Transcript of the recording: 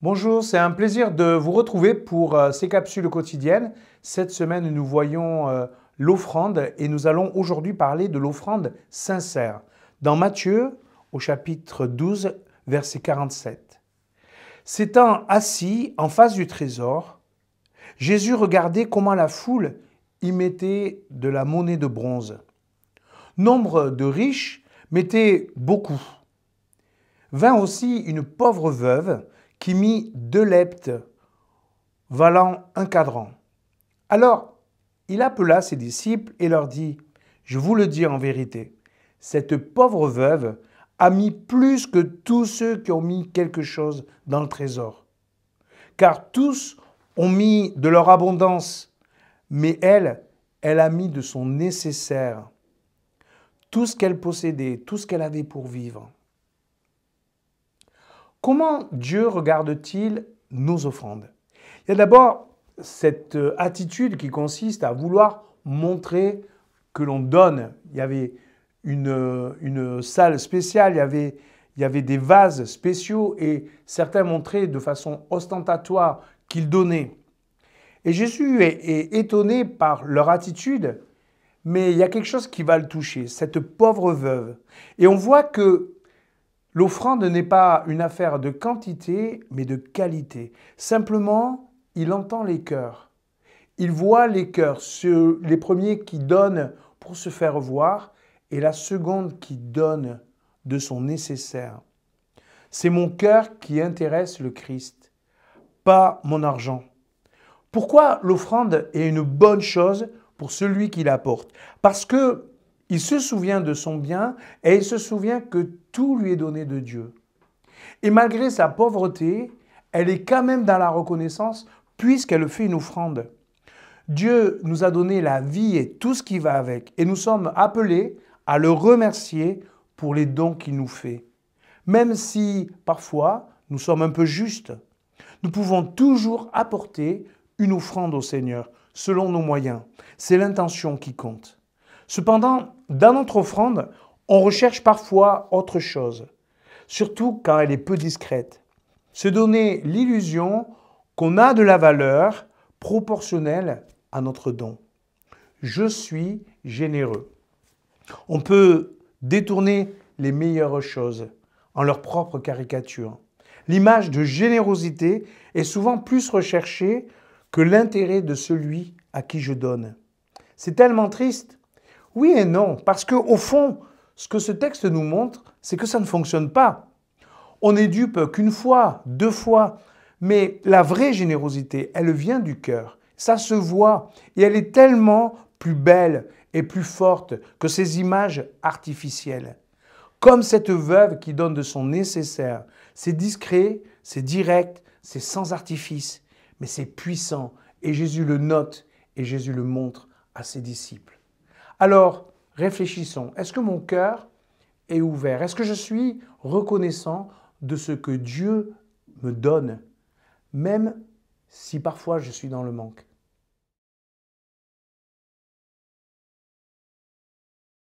Bonjour, c'est un plaisir de vous retrouver pour ces capsules quotidiennes. Cette semaine, nous voyons l'offrande et nous allons aujourd'hui parler de l'offrande sincère. Dans Matthieu, au chapitre 12, verset 47. S'étant assis en face du trésor, Jésus regardait comment la foule y mettait de la monnaie de bronze. Nombre de riches mettaient beaucoup. Vint aussi une pauvre veuve qui mit 2 leptes, valant 1 quadrant. Alors, il appela ses disciples et leur dit, « Je vous le dis en vérité, cette pauvre veuve a mis plus que tous ceux qui ont mis quelque chose dans le trésor. Car tous ont mis de leur abondance, mais elle, elle a mis de son nécessaire, tout ce qu'elle possédait, tout ce qu'elle avait pour vivre. » Comment Dieu regarde-t-il nos offrandes? Il y a d'abord cette attitude qui consiste à vouloir montrer que l'on donne. Il y avait une salle spéciale, il y avait des vases spéciaux et certains montraient de façon ostentatoire qu'ils donnaient. Et Jésus est étonné par leur attitude, mais il y a quelque chose qui va le toucher, cette pauvre veuve. Et on voit que l'offrande n'est pas une affaire de quantité, mais de qualité. Simplement, il entend les cœurs. Il voit les cœurs, les premiers qui donnent pour se faire voir et la seconde qui donne de son nécessaire. C'est mon cœur qui intéresse le Christ, pas mon argent. Pourquoi l'offrande est une bonne chose pour celui qui l'apporte? Parce que il se souvient de son bien et il se souvient que tout lui est donné de Dieu. Et malgré sa pauvreté, elle est quand même dans la reconnaissance puisqu'elle fait une offrande. Dieu nous a donné la vie et tout ce qui va avec et nous sommes appelés à le remercier pour les dons qu'il nous fait. Même si parfois nous sommes un peu justes, nous pouvons toujours apporter une offrande au Seigneur selon nos moyens. C'est l'intention qui compte. Cependant, dans notre offrande, on recherche parfois autre chose, surtout quand elle est peu discrète. Se donner l'illusion qu'on a de la valeur proportionnelle à notre don. Je suis généreux. On peut détourner les meilleures choses en leur propre caricature. L'image de générosité est souvent plus recherchée que l'intérêt de celui à qui je donne. C'est tellement triste. Oui et non, parce qu'au fond, ce que ce texte nous montre, c'est que ça ne fonctionne pas. On n'est dupe qu'une fois, 2 fois, mais la vraie générosité, elle vient du cœur. Ça se voit et elle est tellement plus belle et plus forte que ces images artificielles. Comme cette veuve qui donne de son nécessaire. C'est discret, c'est direct, c'est sans artifice, mais c'est puissant. Et Jésus le note et Jésus le montre à ses disciples. Alors, réfléchissons. Est-ce que mon cœur est ouvert? Est-ce que je suis reconnaissant de ce que Dieu me donne, même si parfois je suis dans le manque?